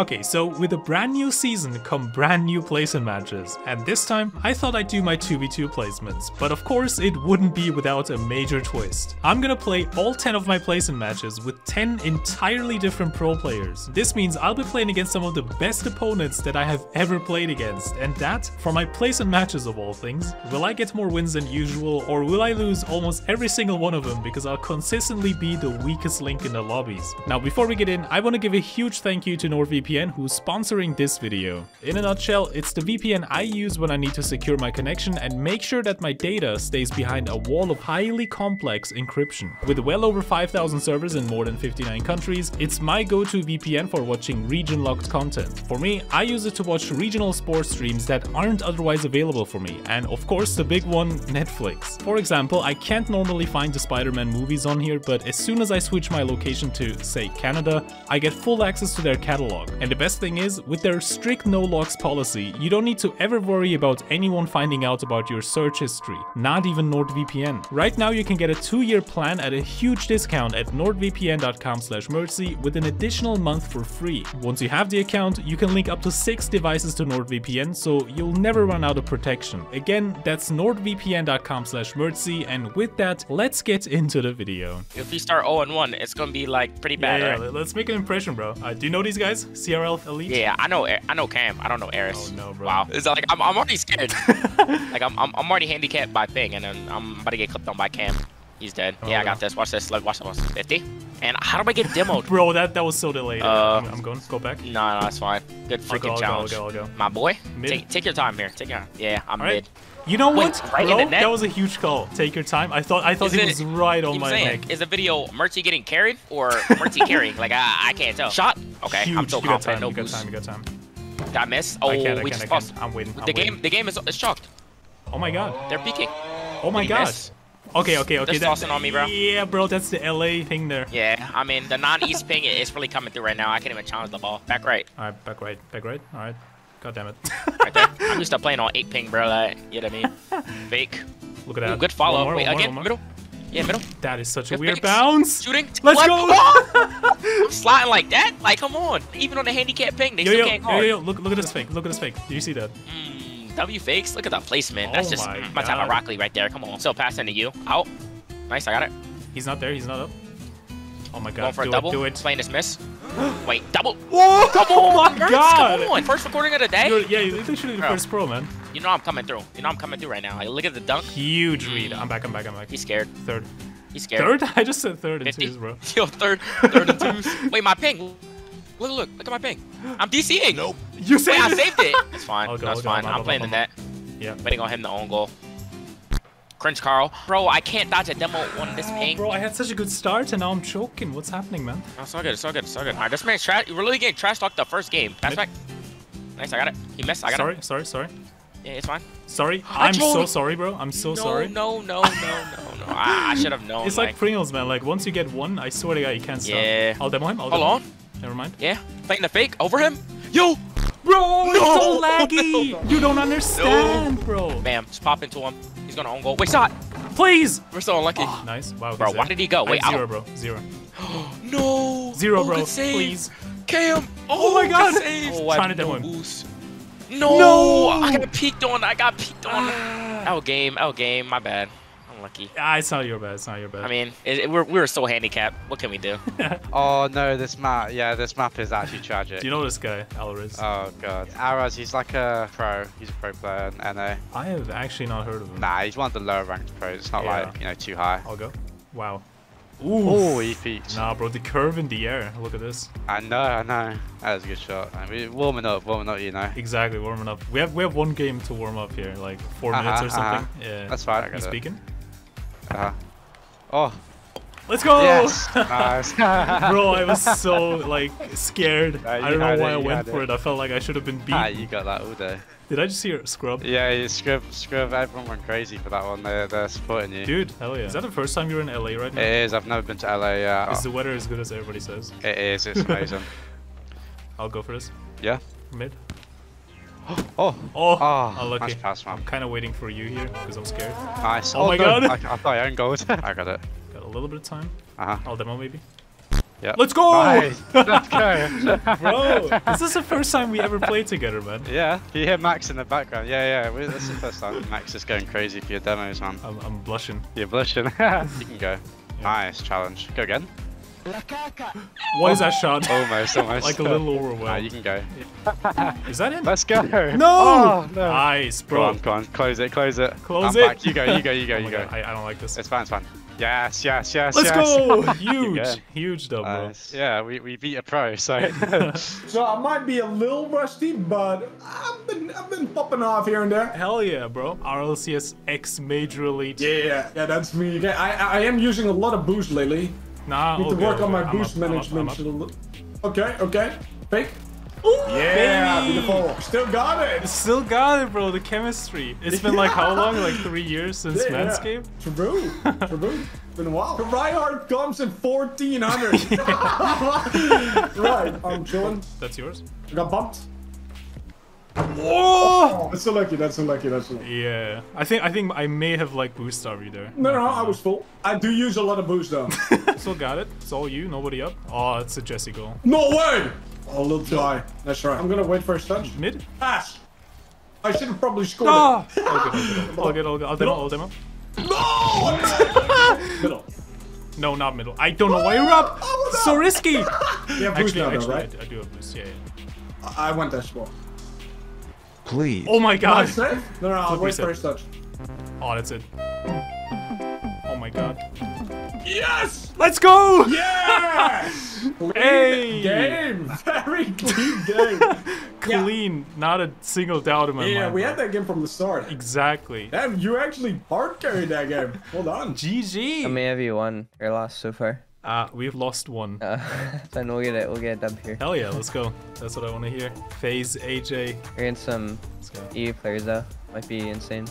Okay, so with a brand new season come brand new placement matches, and this time I thought I'd do my 2v2 placements, but of course it wouldn't be without a major twist. I'm gonna play all 10 of my placement matches with 10 entirely different pro players. This means I'll be playing against some of the best opponents that I have ever played against, and that, for my placement matches of all things, will I get more wins than usual, or will I lose almost every single one of them because I'll consistently be the weakest link in the lobbies? Now before we get in, I want to give a huge thank you to NordVPN who's sponsoring this video. In a nutshell, it's the VPN I use when I need to secure my connection and make sure that my data stays behind a wall of highly complex encryption. With well over 5,000 servers in more than 59 countries, it's my go-to VPN for watching region-locked content. For me, I use it to watch regional sports streams that aren't otherwise available for me, and of course the big one, Netflix. For example, I can't normally find the Spider-Man movies on here, but as soon as I switch my location to, say, Canada, I get full access to their catalog. And the best thing is, with their strict no-logs policy, you don't need to ever worry about anyone finding out about your search history, not even NordVPN. Right now you can get a 2-year plan at a huge discount at nordvpn.com/mercy with an additional month for free. Once you have the account, you can link up to 6 devices to NordVPN, so you'll never run out of protection. Again, that's nordvpn.com/mercy, and with that, let's get into the video. If we start 0-1, it's gonna be like pretty bad, yeah, right? Let's make an impression, bro. Do you know these guys? CRL Elite? Yeah, I know Cam. I don't know Eris. Oh no, bro. Wow. It's like I'm already scared. Like I'm already handicapped by Ping, and then I'm about to get clipped on by Cam. He's dead. Oh, yeah, no. I got this. Watch this. Watch this. 50. And how do I get demoed? Bro, that was so delayed. I'm going. Go back. No, that's fine. Good freaking challenge. I'll go. My boy. Take your time here. Take your time. Yeah, I'm right. Mid. You know what? Wait, right bro, in the net? That was a huge call. Take your time. I thought he was right on my neck. Is the video Mercy getting carried or Mercy carrying? Like I can't tell. Shot. Okay, huge. I'm so confident. No boost. You got time. Did I miss? Oh, we just lost. I'm winning. The game is shocked. Oh my god. They're peeking. Oh my god. Okay. They're saucing on me, bro. Yeah, bro, that's the LA thing there. Yeah, I mean, the non-East ping is really coming through right now. I can't even challenge the ball. Back right. All right, back right. All right. God damn it. Right there. I'm used to playing on 8 ping, bro. Like, you know what I mean? Fake. Look at that. Ooh, good follow. Wait, again, middle. Yeah, middle. That is such a weird picks. Bounce. Shooting. Let's go. Oh! I'm sliding like that? Like, come on. Even on the handicap ping, they still can't call. Look at this fake. Do you see that? W fakes. Look at that placement. That's just my type of Rocket League right there. Come on. Still passing to you. Out. Nice. I got it. He's not there. He's not up. Oh my god. Going for a double. Do it. Playing this miss. Wait, double. Whoa! Oh my god. Come on. First recording of the day. Yeah, you literally the first pro, man. You know I'm coming through. Right now. Like, look at the dunk. Huge read. I'm back. He's scared. Third. He's scared. Third? I just said third and 50. Twos, bro. Yo, third and twos. Wait, my ping. Look at my ping. I'm DCing. Nope. You saved it. I saved it. It's fine. That's fine. I'm playing the net. Yeah. Waiting on him to own goal. Cringe, Carl. Bro, I can't dodge a demo on this ping. Bro, I had such a good start and now I'm choking. What's happening, man? No, it's all good. All right, this man's trash. You're really getting trash talked the first game. That's right. Nice. I got it. He missed. I got it. Sorry. Yeah, it's fine. Sorry. I'm so sorry, bro. I'm so sorry. No. I should have known. It's like Pringles, man. Like, once you get one, I swear to God, you can't stop. Yeah. I'll demo him. Hold on. Never mind. Yeah, playing the fake over him. Yo, bro, no! It's so laggy. No. You don't understand, bro. Bam, just pop into him. He's gonna own goal. Wait, shot. Please. We're so unlucky. Oh, nice. Wow. Bro, why did he go? Wait, zero, bro. Zero. No. Zero, bro. Please. Cam. Oh my God. Oh, trying to demo him. No. I got peeked on. Out game. My bad. Lucky. It's not your bad. I mean, we were so handicapped. What can we do? Oh no, this map. Yeah, this map is actually tragic. Do you know this guy, Alariz? Oh god, Alariz. He's like a pro. He's a pro player in NA. I have actually not heard of him. Nah, he's one of the lower ranked pros. It's not like, you know, too high. I'll go. Wow. Ooh, he peaked. Nah, bro, the curve in the air. Look at this. I know. That was a good shot. I mean, warming up, you know. Exactly, warming up. We have one game to warm up here, like 4 minutes or something. Yeah. That's fine. You speaking? Oh, let's go! Yes. Nice. Bro, I was so like scared. I don't know why I went for it. I felt like I should have been beat. Ah, you got that all day. Did I just hear scrub? Yeah, you scrub. Everyone went crazy for that one. They're supporting you. Dude, hell yeah. Is that the first time you're in LA right now? It is. I've never been to LA. Yeah. Is the weather as good as everybody says? It is. It's amazing. I'll go for this. Yeah. Mid. Oh, unlucky. Nice pass, man. I'm kind of waiting for you here because I'm scared. Nice. Oh my god. I thought I owned gold. I got it. Got a little bit of time. I'll demo maybe. Yeah. Let's go! Nice. Let's go! Bro, this is the first time we ever played together, man. Yeah, you hear Max in the background. Yeah, yeah, that's the first time. Max is going crazy for your demos, man. I'm blushing. You're blushing. You can go. Yeah. Nice challenge. Go again. What is that shot? Almost. Like a little overwhelmed. Nah, you can go. Is that it? Let's go. No! Oh, no. Nice, bro. Go on. Close it. I'm back. You go. I don't like this. It's fine. Yes. Let's go! Huge dub, bro. Yeah, we beat a pro, so... So I might be a little rusty, but I've been popping off here and there. Hell yeah, bro. RLCS X Major Elite. Yeah, that's me. Yeah, I am using a lot of boost lately. Need to work on my boost management. Okay. Fake. Ooh, yeah, baby. Beautiful. Still got it, bro. The chemistry. It's been like how long? Like 3 years since Manscaped? Yeah. True. Been a while. Reinhardt comes in 1400. Right, I'm chilling. That's yours. I got bumped. Whoa! That's so lucky. Yeah. I think I may have like boost RV there. No, I was full. I do use a lot of boost though. Still got it. It's all you, nobody up. Oh, it's a Jesse goal. No way! Oh, little guy. That's right. I'm gonna wait for a touch. Mid? Pass! I should have probably scored it. All good. I'll demo. No! Middle. No, not middle. I don't know why you're up! So risky! Yeah, boost actually, right? I do have boost, yeah. I want that ball. Please. Oh my god. No, I'll wait for his touch. Oh, that's it. Oh my god. Yes! Let's go! Yeah! Hey! Game! Very clean game. Clean, not a single doubt in my mind. Yeah, we had that game from the start. Exactly. Damn, you actually hard carried that game. Hold on. GG. How many have you won or lost so far? We've lost one. Then we'll get a dub here. Hell yeah, let's go. That's what I want to hear. FaZe AJ. Against some EU players though. Might be insane.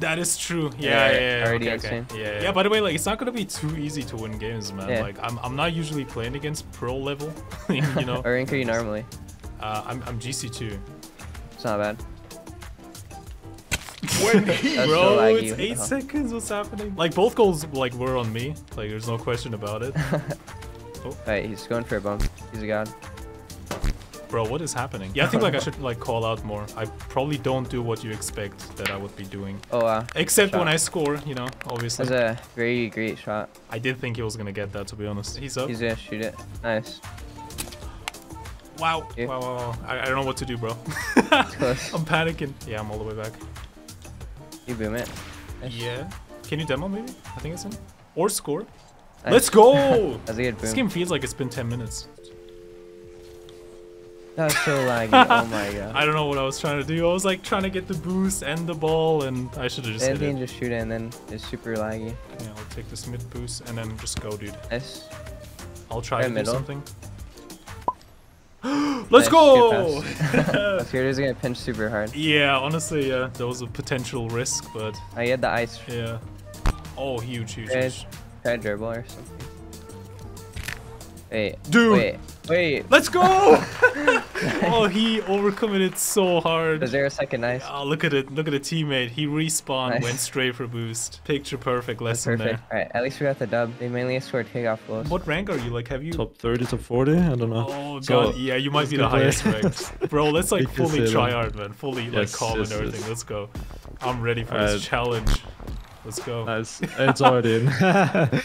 That is true. Yeah. Already insane. Okay. Yeah. By the way, like it's not gonna be too easy to win games, man. Yeah. Like I'm not usually playing against pro level, you know. Or rank are you normally? I'm GC2. It's not bad. Bro, so it's 8 seconds. What's happening? Like both goals, like were on me. Like there's no question about it. Hey, he's going for a bump. He's a god. Bro, what is happening? Yeah, I think like I should like call out more. I probably don't do what you expect that I would be doing. Oh wow. Except when I score, you know, obviously. That's a great shot. I did think he was gonna get that, to be honest. He's up. He's gonna shoot it. Nice. Wow. I don't know what to do, bro. I'm panicking. Yeah, I'm all the way back. You boom it. Nice. Yeah. Can you demo maybe? I think it's in. Or score. Nice. Let's go! That's a good boom. This game feels like it's been 10 minutes. That's so laggy. Oh my god. I don't know what I was trying to do. I was like trying to get the boost and the ball, and I should have just hit it. And then just shoot it, and then it's super laggy. Yeah, I'll take this mid boost and then just go, dude. Nice. I'll try to do something. Let's go! The is gonna pinch super hard. Yeah, honestly, yeah. That was a potential risk, but... I had the ice. Yeah. Oh, huge. Try dribble or something. Wait. Let's go! Oh, he overcommitted so hard. Was there a second ice? Oh, look at it. Look at the teammate. He respawned, went straight for boost. Picture perfect lesson there. Alright, at least we got the dub. They mainly scored kickoff goals. What rank are you? Like, have you... Top 30, top 40? I don't know. Oh, god. Yeah, you might be the highest ranked. Bro, let's, like, fully try hard, man. Fully, like, calm and everything. Let's go. I'm ready for this challenge. Let's go. Nice. It's already in.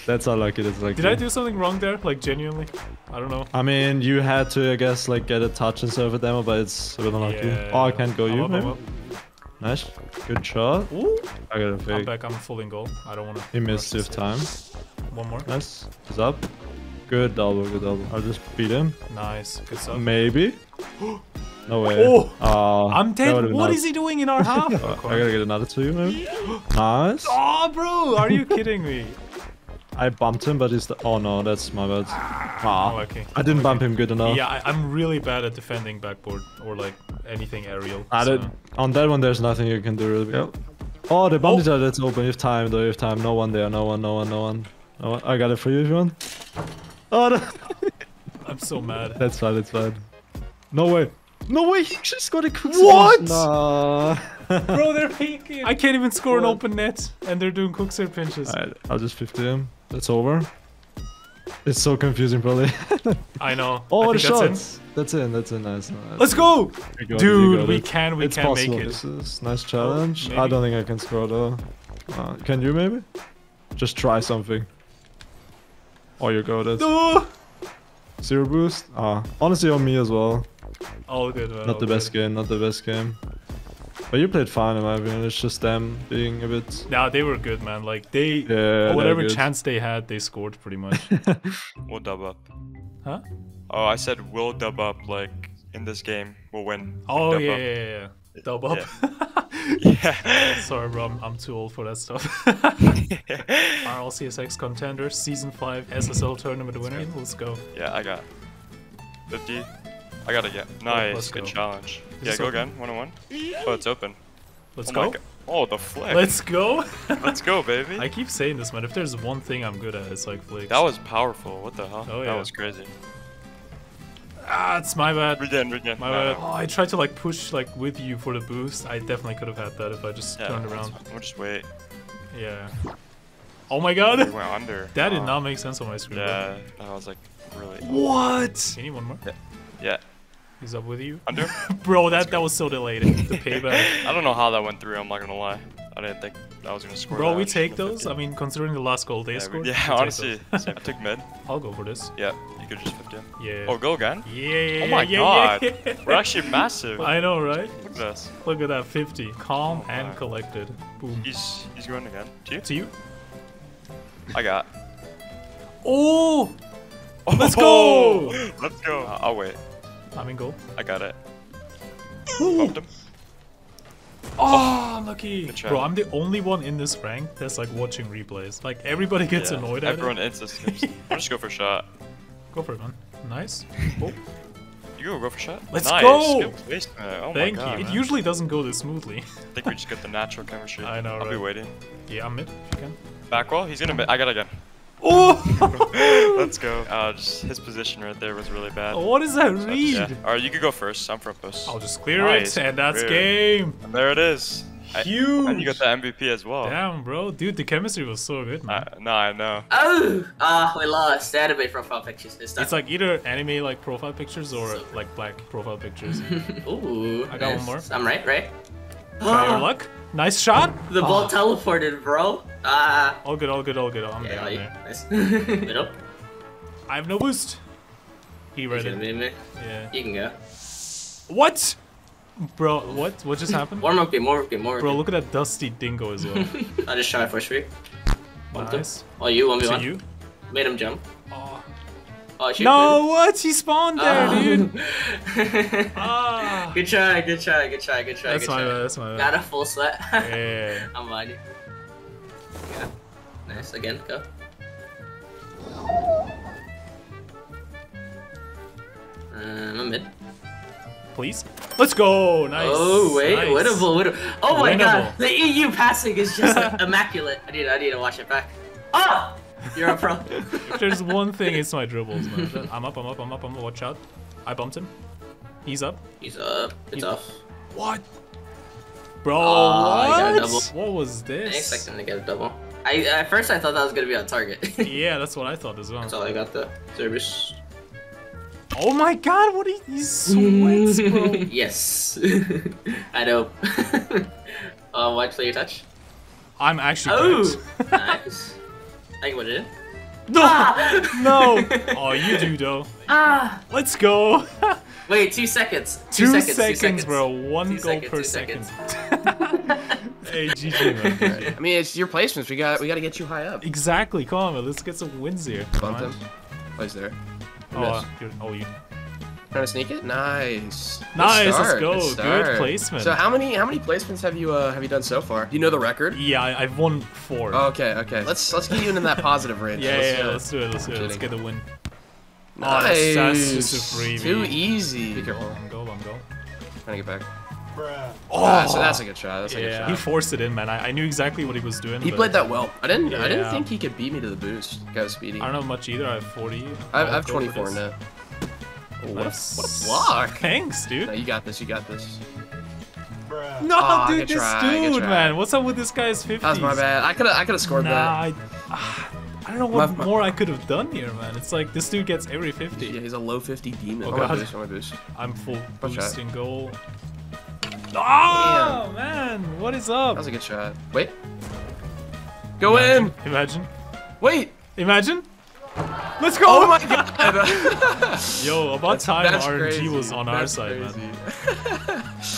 That's how lucky this is. Did I do something wrong there? Like, genuinely? I don't know. I mean, you had to, I guess, like, get a touch and serve a demo, but it's a bit unlucky. Yeah. Oh, I can't go maybe? Nice. Good shot. Ooh. I got a fake. I'm back. I'm full in goal. I don't want to... He missed if time. One more. Nice. He's up. Good double. I'll just beat him. Nice. Good stuff. Maybe. No way. Oh, I'm dead. What is he doing in our half? I gotta get another to you, maybe. Nice. Oh, bro. Are you kidding me? I bumped him, but he's the... Oh, no. That's my bad. Okay. I didn't bump him good enough. Yeah, I'm really bad at defending backboard or, like, anything aerial. On that one, there's nothing you can do, really. Yep. Oh, they bumped each other. That's open. You have time, though. You have time. No one there. No one. I got it for you, if you want. Oh, no. I'm so mad. That's fine. No way, he just got a quick save. What? Nah. Bro, they're peeking. I can't even score an open net, and they're doing quick save pinches. Alright, I'll just 50 him. That's over. It's so confusing, probably. I know. Oh, the shots! That's in, nice. Let's go! Dude, we can make it. This is nice challenge. I don't think I can score though. Can you maybe? Just try something. Oh, you got it. No! Zero boost? Ah, honestly on me as well. Oh, good. Well, not the best game, not the best game. But you played fine in my opinion, it's just them being a bit... Nah, they were good, man. Like, they... Yeah, whatever chance they had, they scored pretty much. We'll dub up. Huh? Oh, I said we'll dub up, like, in this game. We'll win. Oh, like, yeah. Dub up? Yeah. Yeah. Sorry, bro. I'm too old for that stuff. RLCS X Contenders Season 5 SSL Tournament winner. Let's go. Yeah, I got 50. I gotta get. Nice, good challenge. Yeah, go again, 1-on-1. Oh, it's open. Let's go. Oh, the flick. Let's go. Let's go, baby. I keep saying this, man. If there's one thing I'm good at, it's like flicks. That was powerful. What the hell? Oh, yeah. That was crazy. Ah, it's my bad. We're dead. My bad. Oh, I tried to like push like with you for the boost. I definitely could have had that if I just turned around. We'll just wait. Yeah. Oh my god. We went under. That did not make sense on my screen. Yeah, I was like, really. What? You need one more? Yeah. He's up with you. Under? Bro, that was so delayed. The payback. I don't know how that went through, I'm not gonna lie. I didn't think I was gonna score. Bro, we take those? 15. I mean, considering the last goal they scored. Yeah, honestly. I took mid. I'll go for this. Yeah, you could just 15. Yeah. Oh, go again? Yeah. Oh my god. Yeah. We're actually massive. I know, right? Look at this. Look at that, 50. Calm and collected. Boom. He's going again. To you? To you? I got. Oh! Let's go! Let's go. I'll wait. I'm in goal. I got it. Bumped him. Oh, unlucky. Bro, I'm the only one in this rank that's like watching replays. Like everybody gets annoyed at it. Everyone insta-skips. I'll just go for a shot. Go for it, man. Nice. Oh. You go for a shot? Let's go! Oh, thank you. Man. It usually doesn't go this smoothly. I think we just got the natural chemistry. I know, I'll be waiting. Yeah, I'm mid. If you can. Back wall? He's gonna mid. I got it again. Oh! Let's go. Just his position right there was really bad. What is that read? Yeah. Alright, you could go first. I'm front post. I'll just clear it, and that's game. And there it is. Huge. And you got the MVP as well. Damn, bro. Dude, the chemistry was so good, man. No, I know. Oh! We lost anime profile pictures this time. It's like either anime like profile pictures or like black profile pictures. Ooh. I got one more. I'm right? Try your luck. Nice shot. The ball teleported, bro. All good. I'm there. Nice. Middle. I have no boost. He read it. Yeah. You can go. What? Bro, what? What just happened? More. Bro, look at that dusty dingo as well. I just try for free. Nice. Oh, you 1v1. You made him jump. Oh, no, what? He spawned there, dude. Good try. That's my bad. Got a full sweat. Yeah. I'm on you. Yeah. Nice, again, go. I'm mid. Please? Let's go! Nice! Oh, wait, nice. Winnable. Oh my god, the EU passing is just like, immaculate. I need to watch it back. Oh! You're a pro. If there's one thing, it's my dribbles, man. I'm up. Watch out. I bumped him. He's up. It's off. What? Bro, what was this? I didn't expect him to get a double. At first, I thought that was going to be on target. Yeah, that's what I thought as well. That's all I got, the service. Oh my god, what is he? Sweats, bro. Yes. I know. Watch player touch. I'm actually good. Nice. I got it. No! No! Oh, you do, though. Let's go! Wait, 2 seconds. Two seconds, bro. One goal per second. Hey, GG, man. I mean, it's your placements. We got to get you high up. Exactly. Come on, man. Let's get some wins here. Bump him. Place there. You. Trying to sneak it? Nice. Nice. Let's go. Good placement. So how many placements have you done so far? Do you know the record? Yeah, I've won 4. Oh, okay. Let's get you into that positive range. Let's do it. Let's get the win. Nice. Oh, that's just a freebie. Too easy. Be careful. I'm going. Trying to get back. Bruh. Oh, so that's a good shot. He forced it in, man. I knew exactly what he was doing. He played that well. I didn't think he could beat me to the boost. Guy was speedy. I don't know much either. I have 40. I have 24 now. What a block! Thanks, dude. No, you got this. Bruh. No, dude, this dude, man. What's up with this guy's 50s? That was my bad. I could have scored that. I I don't know what more I could have done here, man. It's like this dude gets every 50. Yeah, he's a low 50 demon. Oh, God. I'm full boosting goal. Oh, man. What is up? That was a good shot. Wait. Go in. Imagine. Wait. Imagine. Let's go! Oh my God! Yo, about time RNG was on our side, man.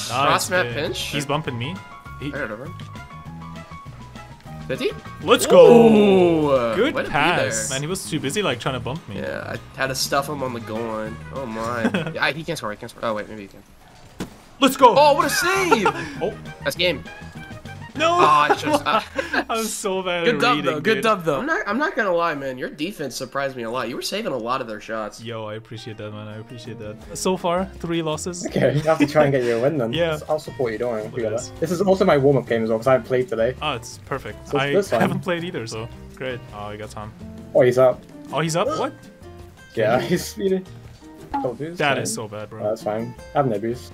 Cross-map pinch? He's bumping me. I heard over. Did he? Let's go! Good pass. Man, he was too busy like trying to bump me. Yeah, I had to stuff him on the goal line. Oh my. Yeah, he can't score, he can't score. Oh wait, maybe he can. Let's go! Oh, what a save! Oh, that's game. No! Oh, I was so bad at reading, though. Good dub, though. I'm not gonna lie, man. Your defense surprised me a lot. You were saving a lot of their shots. Yo, I appreciate that, man. I appreciate that. So far, 3 losses. Okay, you have to try and get you a win, then. Yeah. I'll support you, don't worry. This is also my warm-up game as well, because I haven't played today. Oh, it's perfect. So it's I haven't played either, so great. Oh, I got time. Oh, he's up. Oh, he's up? What? Yeah, he's... That is so bad, bro. That's fine. I have no boost.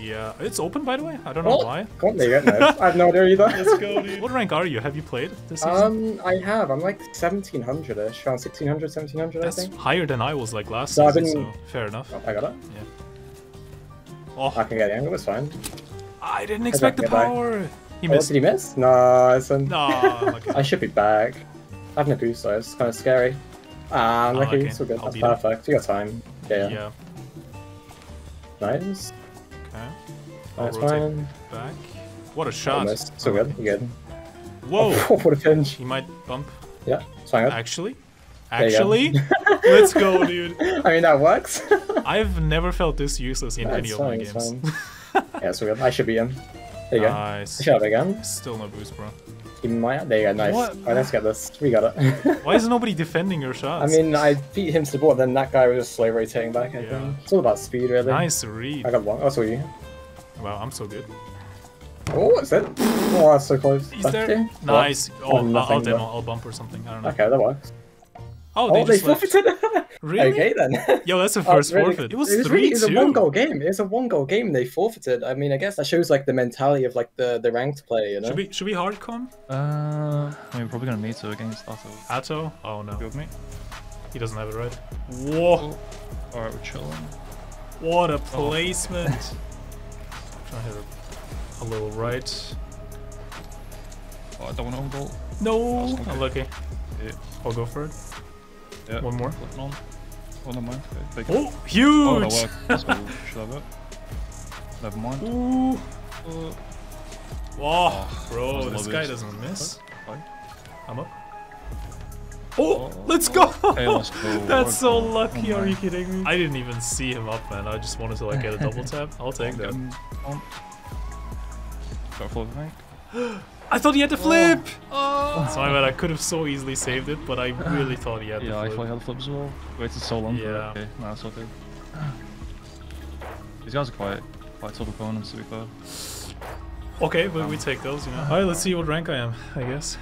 Yeah, it's open by the way. I don't know why. Can't they get I have no idea either. Let's go, dude. What rank are you? Have you played this season? I have. I'm like 1700-ish. Around 1600, 1700, I think. That's higher than I was like last season, so fair enough. Oh, I got it. Yeah. Oh. I can get the angle, it's fine. I didn't expect the power. He missed. Did he miss? No, it's an... No, okay. I should be back. I have no boost, so it's kind of scary. Ah, lucky. It's all good. That's perfect. You got time. Yeah. Nice. That's fine. Back. What a shot. Almost. So good. You're good. Whoa. Oh, what a pinch. He might bump. Yeah. Actually? Let's go, dude. I mean, that works. I've never felt this useless in any of my games. Yeah, so good. I should be in. There you go. Nice. Shot again. Still no boost, bro. He might. There you go. Nice. Alright, let's get this. We got it. Why is nobody defending your shots? I mean, I beat him to the board, then that guy was just slow rotating back, I think. It's all about speed, really. Nice read. I got one. Oh, so you. Wow, I'm so good. Oh, what's that? Oh, that's so close. He's there. Nice. Oh, I'll demo. I'll bump or something. I don't know. Okay, that works. Oh, they forfeited. Really? Okay, then. Yo, that's the first forfeit. It was 3-2. Really, it's a one-goal game. It's a one-goal game. They forfeited. I mean, I guess that shows like the mentality of like the ranked play, you know? Should we hard com? I mean, we're probably gonna meet so against Atto. Atto? Oh no. He doesn't have it right. Whoa. All right, we're chilling. What a placement. Trying to hit a little right. Oh, I don't want to overbolt. No! Okay. I'm lucky. Yeah. I'll go for it. Yeah. One more. Oh, never mind. Okay, oh, huge! Oh, that worked. Should I have it? Never mind. Ooh. Oh, bro, this guy doesn't miss. Fine. I'm up. Oh, let's go! Hey, let's go. That's so lucky, are you kidding me? I didn't even see him up, man. I just wanted to like get a double tap. I'll take that. I thought he had to flip! Oh. So I mean, I could have so easily saved it, but I really thought he had to flip. Yeah, I thought he had to flip as well. Waited so long. Yeah. Okay, nah, it's okay. These guys are quite tough opponents, to be fair. Okay, but we take those, you know. Alright, let's see what rank I am, I guess.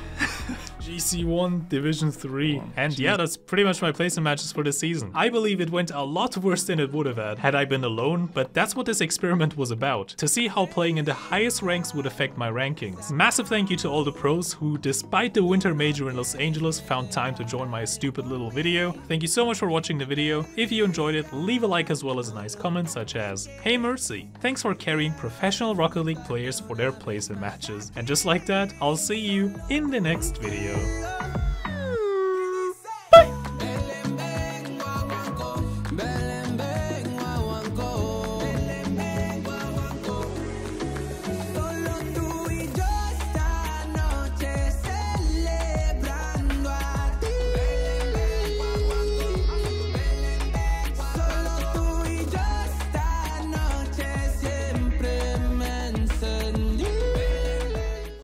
GC1 Division 3. And yeah, that's pretty much my place in matches for this season. I believe it went a lot worse than it would have had I been alone, but that's what this experiment was about. To see how playing in the highest ranks would affect my rankings. Massive thank you to all the pros who, despite the winter major in Los Angeles, found time to join my stupid little video. Thank you so much for watching the video. If you enjoyed it, leave a like as well as a nice comment such as, "Hey Mercy, thanks for carrying professional Rocket League players for their place in matches." And just like that, I'll see you in the next video.